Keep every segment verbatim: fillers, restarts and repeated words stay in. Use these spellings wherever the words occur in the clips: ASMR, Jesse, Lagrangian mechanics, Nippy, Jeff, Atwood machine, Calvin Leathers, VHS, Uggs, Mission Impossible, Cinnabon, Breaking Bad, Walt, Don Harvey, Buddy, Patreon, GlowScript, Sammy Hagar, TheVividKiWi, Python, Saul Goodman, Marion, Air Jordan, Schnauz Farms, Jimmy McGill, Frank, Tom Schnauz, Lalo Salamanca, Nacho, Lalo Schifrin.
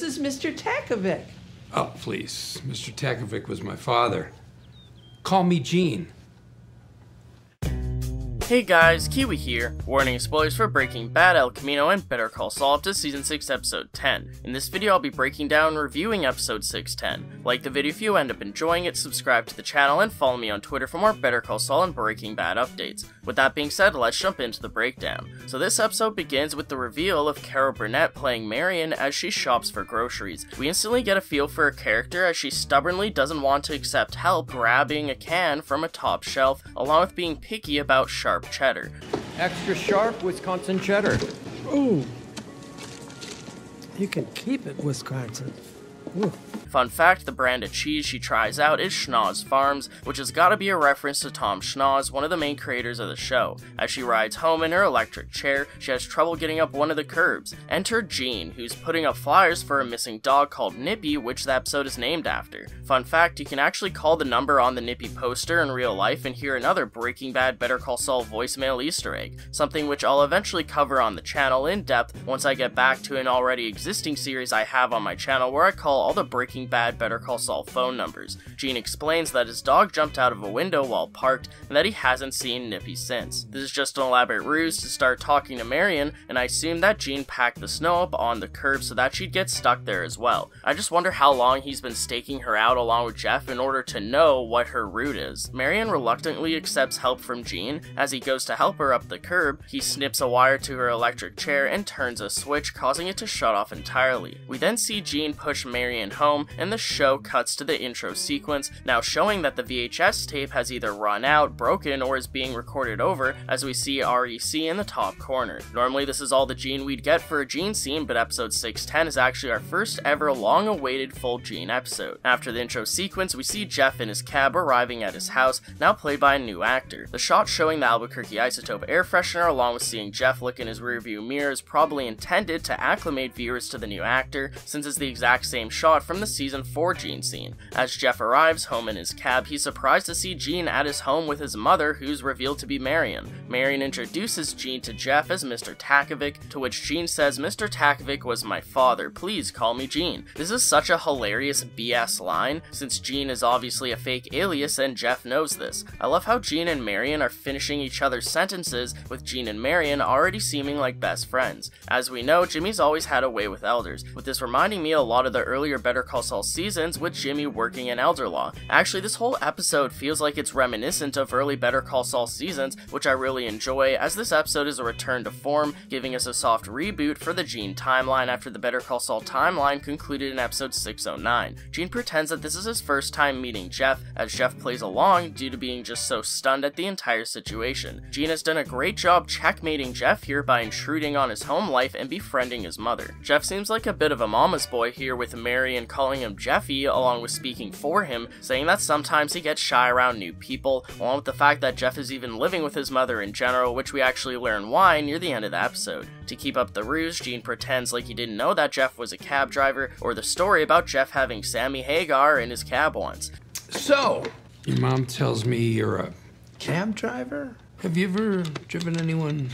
This is Mister Takovic. Oh, please. Mister Takovic was my father. Call me Gene. Hey guys, Kiwi here, warning spoilers for Breaking Bad, El Camino, and Better Call Saul up to Season six, Episode ten. In this video, I'll be breaking down and reviewing Episode six ten. Like the video if you end up enjoying it, subscribe to the channel, and follow me on Twitter for more Better Call Saul and Breaking Bad updates. With that being said, let's jump into the breakdown. So this episode begins with the reveal of Carol Burnett playing Marion as she shops for groceries. We instantly get a feel for her character as she stubbornly doesn't want to accept help grabbing a can from a top shelf, along with being picky about sharp cheddar. Extra sharp Wisconsin cheddar. Ooh. You can keep it, Wisconsin. Ooh. Fun fact, the brand of cheese she tries out is Schnauz Farms, which has gotta be a reference to Tom Schnauz, one of the main creators of the show. As she rides home in her electric chair, she has trouble getting up one of the curbs. Enter Gene, who's putting up flyers for a missing dog called Nippy, which the episode is named after. Fun fact, you can actually call the number on the Nippy poster in real life and hear another Breaking Bad Better Call Saul voicemail Easter egg, something which I'll eventually cover on the channel in depth once I get back to an already existing series I have on my channel where I call all the Breaking Bad Better Call Saul phone numbers. Gene explains that his dog jumped out of a window while parked and that he hasn't seen Nippy since. This is just an elaborate ruse to start talking to Marion, and I assume that Gene packed the snow up on the curb so that she'd get stuck there as well. I just wonder how long he's been staking her out along with Jeff in order to know what her route is. Marion reluctantly accepts help from Gene. As he goes to help her up the curb, he snips a wire to her electric chair and turns a switch, causing it to shut off entirely. We then see Gene push Marion home, and the show cuts to the intro sequence, now showing that the V H S tape has either run out, broken, or is being recorded over, as we see R E C in the top corner. Normally this is all the Gene we'd get for a Gene scene, but episode six ten is actually our first ever long-awaited full Gene episode. After the intro sequence, we see Jeff in his cab arriving at his house, now played by a new actor. The shot showing the Albuquerque Isotope air freshener along with seeing Jeff look in his rearview mirror is probably intended to acclimate viewers to the new actor, since it's the exact same shot from the season four Gene scene. As Jeff arrives home in his cab, he's surprised to see Gene at his home with his mother, who's revealed to be Marion. Marion introduces Gene to Jeff as Mister Takovic, to which Gene says, "Mister Takovic was my father, please call me Gene." This is such a hilarious B S line, since Gene is obviously a fake alias and Jeff knows this. I love how Gene and Marion are finishing each other's sentences, with Gene and Marion already seeming like best friends. As we know, Jimmy's always had a way with elders, with this reminding me a lot of the earlier Better Call Saul seasons with Jimmy working in elder law. Actually, this whole episode feels like it's reminiscent of early Better Call Saul seasons, which I really enjoy, as this episode is a return to form, giving us a soft reboot for the Gene timeline after the Better Call Saul timeline concluded in episode six oh nine. Gene pretends that this is his first time meeting Jeff, as Jeff plays along due to being just so stunned at the entire situation. Gene has done a great job checkmating Jeff here by intruding on his home life and befriending his mother. Jeff seems like a bit of a mama's boy here, with Marion calling calling him Jeffy, along with speaking for him, saying that sometimes he gets shy around new people, along with the fact that Jeff is even living with his mother in general, which we actually learn why near the end of the episode. To keep up the ruse, Gene pretends like he didn't know that Jeff was a cab driver, or the story about Jeff having Sammy Hagar in his cab once. So, your mom tells me you're a cab driver? Have you ever driven anyone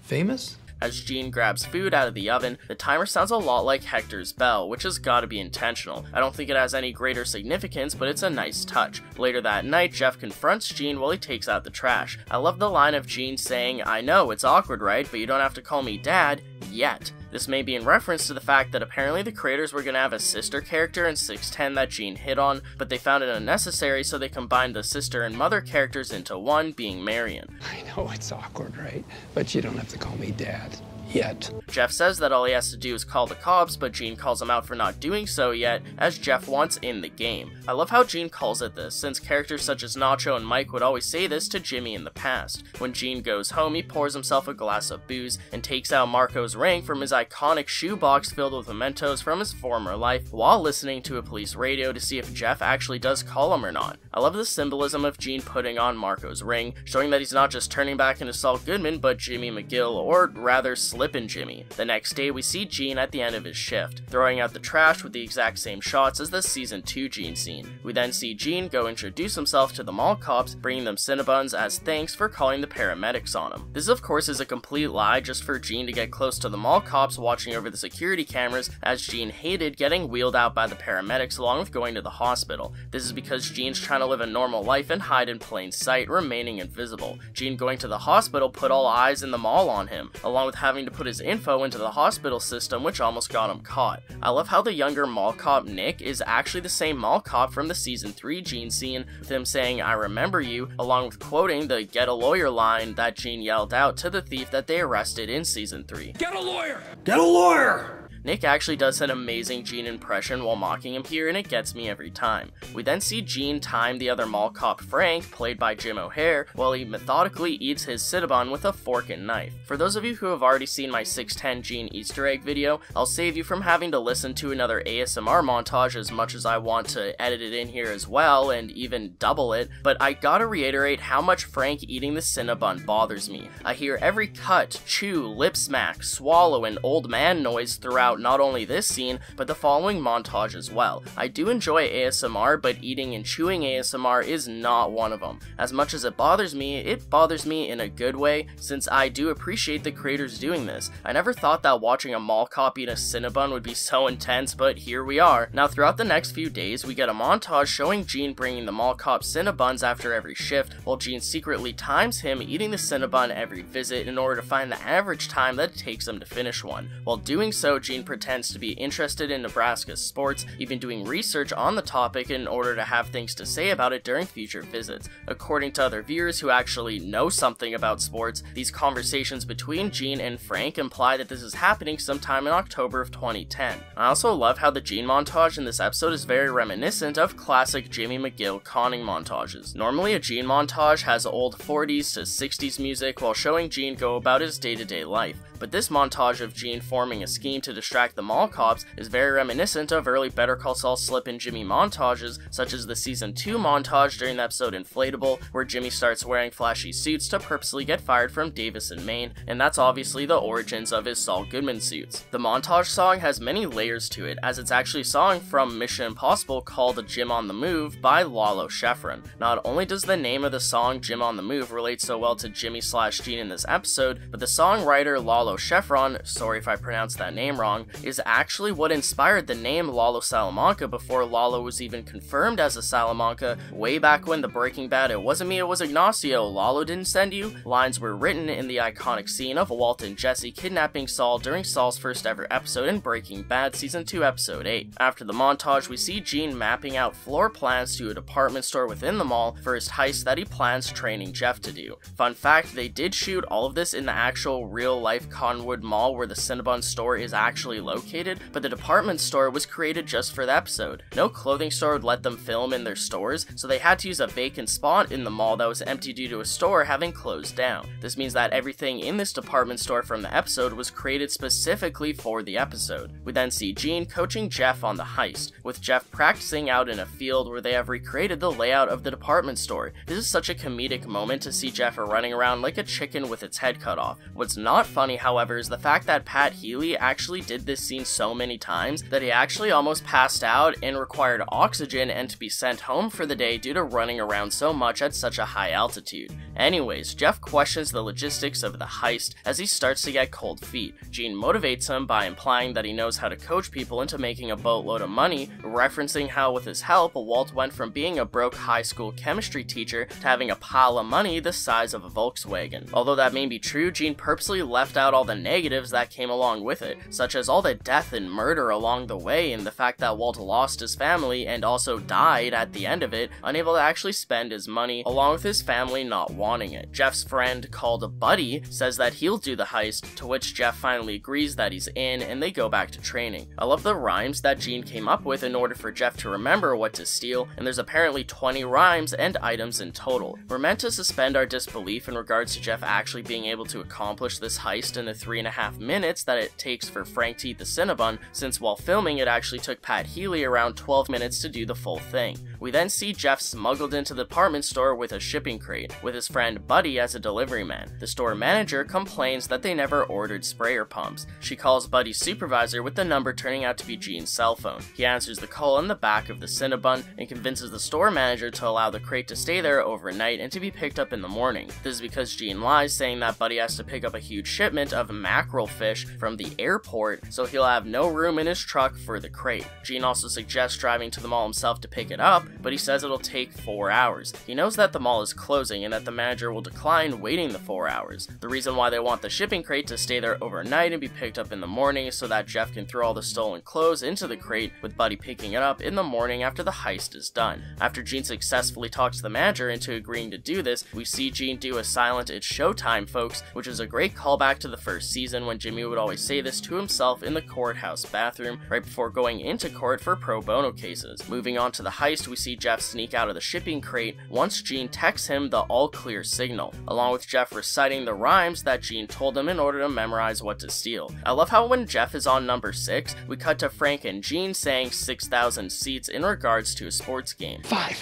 famous? As Gene grabs food out of the oven, the timer sounds a lot like Hector's bell, which has gotta be intentional. I don't think it has any greater significance, but it's a nice touch. Later that night, Jeff confronts Gene while he takes out the trash. I love the line of Gene saying, "I know, it's awkward, right? But you don't have to call me Dad, yet." This may be in reference to the fact that apparently the creators were going to have a sister character in six ten that Gene hit on, but they found it unnecessary, so they combined the sister and mother characters into one, being Marion. I know it's awkward, right? But you don't have to call me Dad. Yet. Jeff says that all he has to do is call the cops, but Gene calls him out for not doing so yet, as Jeff wants in the game. I love how Gene calls it this, since characters such as Nacho and Mike would always say this to Jimmy in the past. When Gene goes home, he pours himself a glass of booze and takes out Marco's ring from his iconic shoebox filled with mementos from his former life, while listening to a police radio to see if Jeff actually does call him or not. I love the symbolism of Gene putting on Marco's ring, showing that he's not just turning back into Saul Goodman, but Jimmy McGill, or rather Slip Slip and Jimmy. The next day, we see Gene at the end of his shift, throwing out the trash with the exact same shots as the season two Gene scene. We then see Gene go introduce himself to the mall cops, bringing them Cinnabons as thanks for calling the paramedics on him. This, of course, is a complete lie just for Gene to get close to the mall cops watching over the security cameras, as Gene hated getting wheeled out by the paramedics along with going to the hospital. This is because Gene's trying to live a normal life and hide in plain sight, remaining invisible. Gene going to the hospital put all eyes in the mall on him, along with having to put his info into the hospital system, which almost got him caught. I love how the younger mall cop Nick is actually the same mall cop from the season three Gene scene, with him saying, "I remember you," along with quoting the "get a lawyer" line that Gene yelled out to the thief that they arrested in season three. Get a lawyer! Get a lawyer! Nick actually does an amazing Gene impression while mocking him here, and it gets me every time. We then see Gene time the other mall cop Frank, played by Jim O'Hare, while he methodically eats his Cinnabon with a fork and knife. For those of you who have already seen my six ten Gene Easter egg video, I'll save you from having to listen to another A S M R montage as much as I want to edit it in here as well, and even double it, but I gotta reiterate how much Frank eating the Cinnabon bothers me. I hear every cut, chew, lip smack, swallow, and old man noise throughout not only this scene, but the following montage as well. I do enjoy A S M R, but eating and chewing A S M R is not one of them. As much as it bothers me, it bothers me in a good way, since I do appreciate the creators doing this. I never thought that watching a mall cop eat a Cinnabon would be so intense, but here we are. Now throughout the next few days, we get a montage showing Gene bringing the mall cop Cinnabons after every shift, while Gene secretly times him eating the Cinnabon every visit in order to find the average time that it takes him to finish one. While doing so, Gene pretends to be interested in Nebraska's sports, even doing research on the topic in order to have things to say about it during future visits. According to other viewers who actually know something about sports, these conversations between Gene and Frank imply that this is happening sometime in October of twenty ten. I also love how the Gene montage in this episode is very reminiscent of classic Jimmy McGill conning montages. Normally a Gene montage has old forties to sixties music while showing Gene go about his day-to-day life, but this montage of Gene forming a scheme to distract the mall cops is very reminiscent of early Better Call Saul Slip and Jimmy montages, such as the season two montage during the episode Inflatable, where Jimmy starts wearing flashy suits to purposely get fired from Davis and Maine, and that's obviously the origins of his Saul Goodman suits. The montage song has many layers to it, as it's actually a song from Mission Impossible called Jim on the Move by Lalo Schifrin. Not only does the name of the song Jim on the Move relate so well to Jimmy slash Gene in this episode, but the songwriter Lalo Schifrin, sorry if I pronounced that name wrong, is actually what inspired the name Lalo Salamanca before Lalo was even confirmed as a Salamanca. Way back when the Breaking Bad "It wasn't me, it was Ignacio, Lalo didn't send you" lines were written in the iconic scene of Walt and Jesse kidnapping Saul during Saul's first ever episode in Breaking Bad season two episode eight. After the montage, we see Gene mapping out floor plans to a department store within the mall for his heist that he plans training Jeff to do. Fun fact, they did shoot all of this in the actual real life Cottonwood Mall where the Cinnabon store is actually located, but the department store was created just for the episode. No clothing store would let them film in their stores, so they had to use a vacant spot in the mall that was empty due to a store having closed down. This means that everything in this department store from the episode was created specifically for the episode. We then see Gene coaching Jeff on the heist, with Jeff practicing out in a field where they have recreated the layout of the department store. This is such a comedic moment to see Jeff running around like a chicken with its head cut off. What's not funny, however, is the fact that Pat Healy actually did this scene so many times that he actually almost passed out and required oxygen and to be sent home for the day due to running around so much at such a high altitude. Anyways, Jeff questions the logistics of the heist as he starts to get cold feet. Gene motivates him by implying that he knows how to coach people into making a boatload of money, referencing how with his help, Walt went from being a broke high school chemistry teacher to having a pile of money the size of a Volkswagen. Although that may be true, Gene purposely left out all the negatives that came along with it, such as all the death and murder along the way and the fact that Walt lost his family and also died at the end of it, unable to actually spend his money, along with his family not wanting it. Jeff's friend, called Buddy, says that he'll do the heist, to which Jeff finally agrees that he's in, and they go back to training. I love the rhymes that Gene came up with in order for Jeff to remember what to steal, and there's apparently twenty rhymes and items in total. We're meant to suspend our disbelief in regards to Jeff actually being able to accomplish this heist in the three and a half minutes that it takes for Frank to eat the Cinnabon, since while filming it actually took Pat Healy around twelve minutes to do the full thing. We then see Jeff smuggled into the department store with a shipping crate, with his friend Buddy as a delivery man. The store manager complains that they never ordered sprayer pumps. She calls Buddy's supervisor with the number turning out to be Gene's cell phone. He answers the call in the back of the Cinnabon and convinces the store manager to allow the crate to stay there overnight and to be picked up in the morning. This is because Gene lies, saying that Buddy has to pick up a huge shipment of mackerel fish from the airport, so he'll have no room in his truck for the crate. Gene also suggests driving to the mall himself to pick it up, but he says it'll take four hours. He knows that the mall is closing and that the manager will decline waiting the four hours. The reason why they want the shipping crate to stay there overnight and be picked up in the morning is so that Jeff can throw all the stolen clothes into the crate, with Buddy picking it up in the morning after the heist is done. After Gene successfully talks the manager into agreeing to do this, we see Gene do a silent "It's showtime, folks," which is a great callback to the first season when Jimmy would always say this to himself in the courthouse bathroom right before going into court for pro bono cases. Moving on to the heist, we see Jeff sneak out of the shipping crate once Gene texts him the all clear signal, along with Jeff reciting the rhymes that Gene told him in order to memorize what to steal. I love how when Jeff is on number six, we cut to Frank and Gene saying six thousand seats in regards to a sports game. Five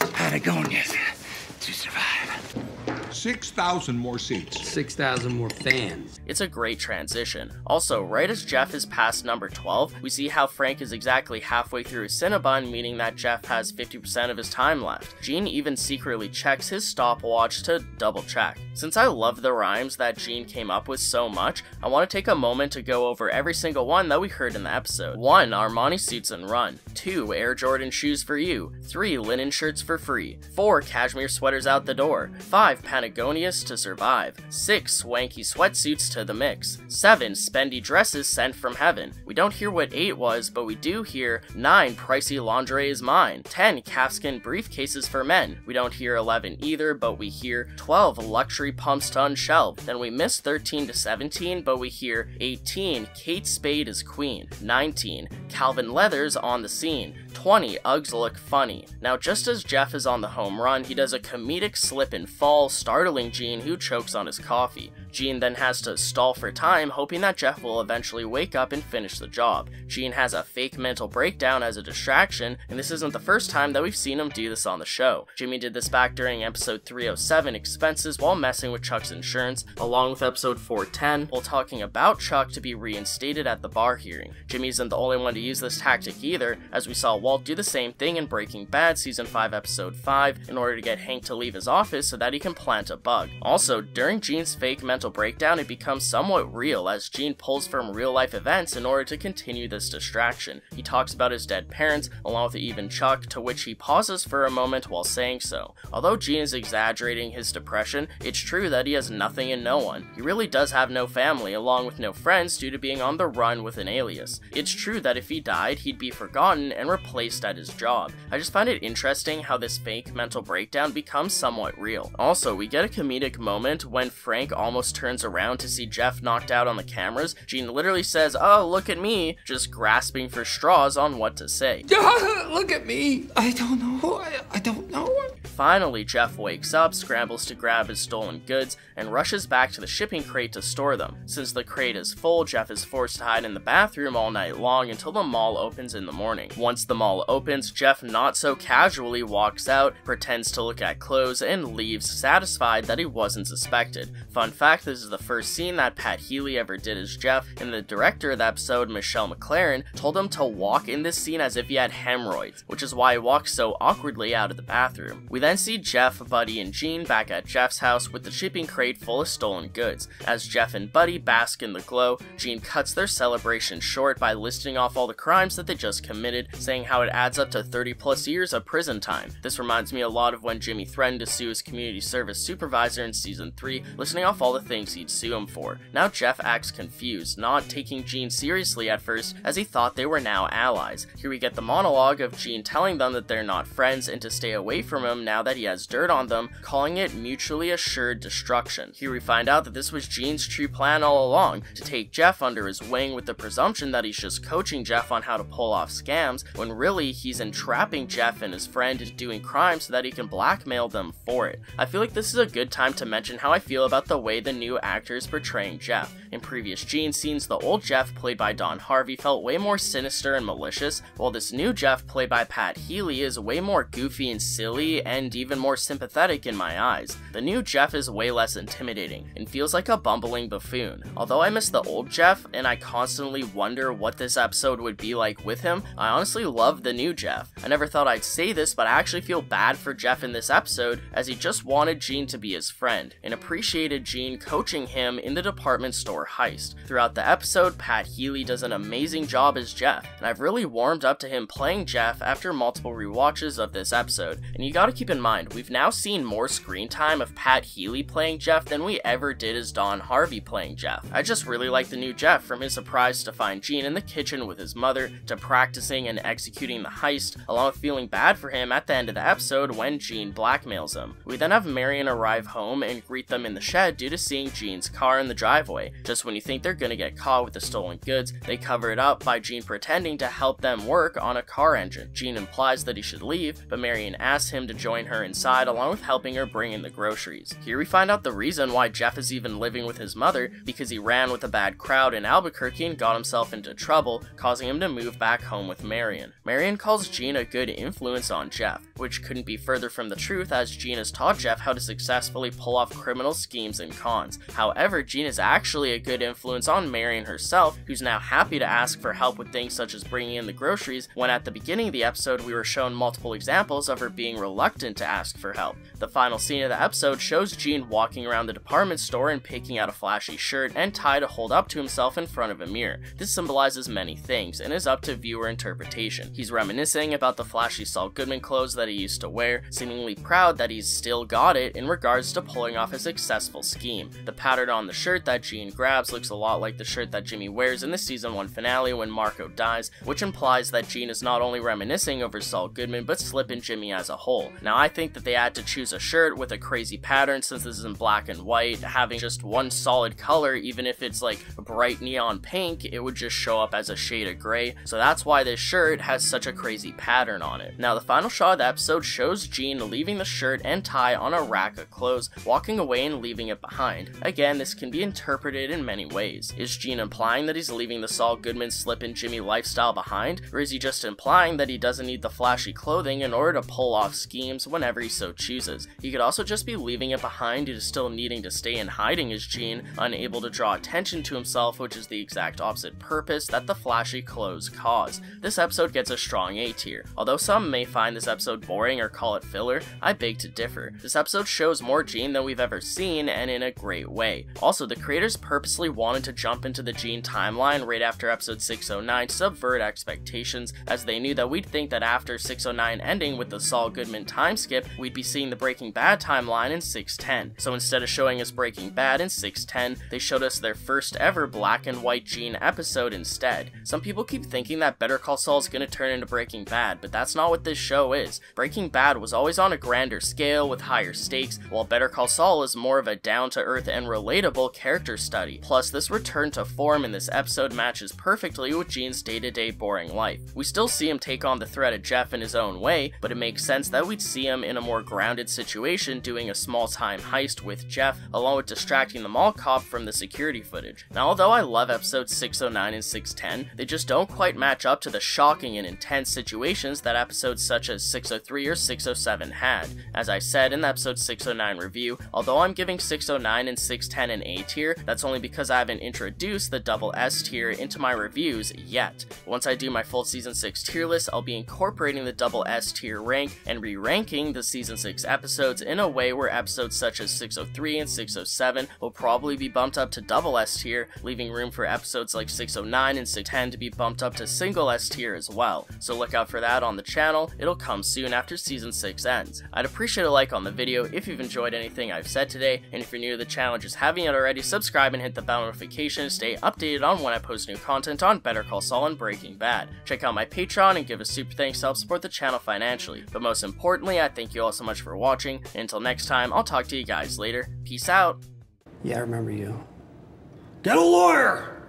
Patagonias to survive. six thousand more seats. six thousand more fans. It's a great transition. Also, right as Jeff is past number twelve, we see how Frank is exactly halfway through his Cinnabon, meaning that Jeff has fifty percent of his time left. Gene even secretly checks his stopwatch to double check. Since I love the rhymes that Gene came up with so much, I want to take a moment to go over every single one that we heard in the episode. one Armani suits and run. two Air Jordan shoes for you. three Linen shirts for free. four Cashmere sweaters out the door. five Patagonias to survive. six Swanky sweatsuits to the mix. seven Spendy dresses sent from heaven. We don't hear what eight was, but we do hear nine Pricey lingerie is mine. ten Calfskin briefcases for men. We don't hear eleven either, but we hear twelve luxury pumps to unshelve. Then we miss thirteen to seventeen, but we hear eighteen Kate Spade is queen. nineteen Calvin Leathers on the scene. twenty Uggs look funny. Now, just as Jeff is on the home run, he does a comedic slip and fall, startling Gene, who chokes on his coffee. Gene then has to stall for time, hoping that Jeff will eventually wake up and finish the job. Gene has a fake mental breakdown as a distraction, and this isn't the first time that we've seen him do this on the show. Jimmy did this back during episode three oh seven, Expenses, while messing with Chuck's insurance, along with episode four ten, while talking about Chuck to be reinstated at the bar hearing. Jimmy isn't the only one to use this tactic either, as we saw Walt do the same thing in Breaking Bad season five episode five in order to get Hank to leave his office so that he can plant a bug. Also, during Gene's fake mental breakdown, it becomes somewhat real as Gene pulls from real life events in order to continue this distraction. He talks about his dead parents, along with even Chuck, to which he pauses for a moment while saying so. Although Gene is exaggerating his depression, it's true that he has nothing and no one. He really does have no family, along with no friends due to being on the run with an alias. It's true that if he died, he'd be forgotten and replaced placed at his job. I just find it interesting how this fake mental breakdown becomes somewhat real. Also, we get a comedic moment when Frank almost turns around to see Jeff knocked out on the cameras. Gene literally says, "Oh, look at me," just grasping for straws on what to say. Look at me. I don't know. I, I don't know. Finally, Jeff wakes up, scrambles to grab his stolen goods, and rushes back to the shipping crate to store them. Since the crate is full, Jeff is forced to hide in the bathroom all night long until the mall opens in the morning. Once the mall opens, Jeff not so casually walks out, pretends to look at clothes, and leaves, satisfied that he wasn't suspected. Fun fact, this is the first scene that Pat Healy ever did as Jeff, and the director of the episode, Michelle McLaren, told him to walk in this scene as if he had hemorrhoids, which is why he walks so awkwardly out of the bathroom. We then see Jeff, Buddy, and Gene back at Jeff's house with the shipping crate full of stolen goods. As Jeff and Buddy bask in the glow, Gene cuts their celebration short by listing off all the crimes that they just committed, saying how it adds up to thirty plus years of prison time. This reminds me a lot of when Jimmy threatened to sue his community service supervisor in season three, listing off all the things he'd sue him for. Now Jeff acts confused, not taking Gene seriously at first, as he thought they were now allies. Here we get the monologue of Gene telling them that they're not friends and to stay away from him now now that he has dirt on them, calling it mutually assured destruction. Here we find out that this was Gene's true plan all along, to take Jeff under his wing with the presumption that he's just coaching Jeff on how to pull off scams, when really he's entrapping Jeff and his friend into doing crime so that he can blackmail them for it. I feel like this is a good time to mention how I feel about the way the new actor is portraying Jeff. In previous Gene scenes, the old Jeff, played by Don Harvey, felt way more sinister and malicious, while this new Jeff, played by Pat Healy, is way more goofy and silly, and even more sympathetic in my eyes. The new Jeff is way less intimidating, and feels like a bumbling buffoon. Although I miss the old Jeff, and I constantly wonder what this episode would be like with him, I honestly love the new Jeff. I never thought I'd say this, but I actually feel bad for Jeff in this episode, as he just wanted Gene to be his friend, and appreciated Gene coaching him in the department store heist. Throughout the episode, Pat Healy does an amazing job as Jeff, and I've really warmed up to him playing Jeff after multiple rewatches of this episode. And you gotta keep in mind, we've now seen more screen time of Pat Healy playing Jeff than we ever did as Don Harvey playing Jeff. I just really like the new Jeff, from his surprise to find Gene in the kitchen with his mother, to practicing and executing the heist, along with feeling bad for him at the end of the episode when Gene blackmails him. We then have Marion arrive home and greet them in the shed due to seeing Gene's car in the driveway. Just when you think they're gonna get caught with the stolen goods, they cover it up by Gene pretending to help them work on a car engine. Gene implies that he should leave, but Marion asks him to join her inside along with helping her bring in the groceries. Here we find out the reason why Jeff is even living with his mother, because he ran with a bad crowd in Albuquerque and got himself into trouble, causing him to move back home with Marion. Marion calls Gene a good influence on Jeff, which couldn't be further from the truth, as Gene has taught Jeff how to successfully pull off criminal schemes and cons. However, Gene is actually a good influence on Marion herself, who's now happy to ask for help with things such as bringing in the groceries, when at the beginning of the episode we were shown multiple examples of her being reluctant to ask for help. The final scene of the episode shows Gene walking around the department store and picking out a flashy shirt and tie to hold up to himself in front of a mirror. This symbolizes many things, and is up to viewer interpretation. He's reminiscing about the flashy Saul Goodman clothes that he used to wear, seemingly proud that he's still got it in regards to pulling off a successful scheme. The pattern on the shirt that Gene grabs looks a lot like the shirt that Jimmy wears in the season one finale when Marco dies, which implies that Gene is not only reminiscing over Saul Goodman, but Slip and Jimmy as a whole. Now I think that they had to choose a shirt with a crazy pattern, since this is in black and white. Having just one solid color, even if it's like bright neon pink, it would just show up as a shade of gray, so that's why this shirt has such a crazy pattern on it. Now the final shot of the episode shows Gene leaving the shirt and tie on a rack of clothes, walking away and leaving it behind. Again, this can be interpreted in many ways. Is Gene implying that he's leaving the Saul Goodman Slip and Jimmy lifestyle behind, or is he just implying that he doesn't need the flashy clothing in order to pull off schemes whenever he so chooses? He could also just be leaving it behind due to still needing to stay in hiding as Gene, unable to draw attention to himself, which is the exact opposite purpose that the flashy clothes cause. This episode gets a strong A tier. Although some may find this episode boring or call it filler, I beg to differ. This episode shows more Gene than we've ever seen, and in a great way. Also, the creators purposely wanted to jump into the Gene timeline right after episode six oh nine to subvert expectations, as they knew that we'd think that after six oh nine ending with the Saul Goodman time skip, we'd be seeing the Breaking Bad timeline in six ten. So instead of showing us Breaking Bad in six ten, they showed us their first ever black and white Gene episode instead. Some people keep thinking that Better Call Saul is going to turn into Breaking Bad, but that's not what this show is. Breaking Bad was always on a grander scale with higher stakes, while Better Call Saul is more of a down-to-earth and relatable character study. Plus, this return to form in this episode matches perfectly with Gene's day-to-day boring life. We still see him take on the threat of Jeff in his own way, but it makes sense that we'd see him in a more grounded situation doing a small-time heist with Jeff, along with distracting the mall cop from the security footage. Now, although I love episodes six oh nine and six ten, they just don't quite match up to the shocking and intense situations that episodes such as six oh three or six oh seven had. As I said in the episode six oh nine review, although I'm giving six oh nine and six ten an A tier, that's only because I haven't introduced the double S tier into my reviews yet. Once I do my full season six tier list, I'll be incorporating the double S tier rank and re-ranking the season six episodes in a way where episodes such as six oh three and six oh seven will probably be bumped up to double S tier, leaving room for episodes like six oh nine and six ten to be bumped up to single S tier as well. So look out for that on the channel, it'll come soon after season six ends. I'd appreciate a like on the video if you've enjoyed anything I've said today, and if you're new to the channel and just haven't yet already, subscribe and hit the bell notification to stay updated on when I post new content on Better Call Saul and Breaking Bad. Check out my Patreon and give a super thanks to help support the channel financially, but most importantly, yeah, thank you all so much for watching. Until next time, I'll talk to you guys later. Peace out. Yeah, I remember you. Get a lawyer!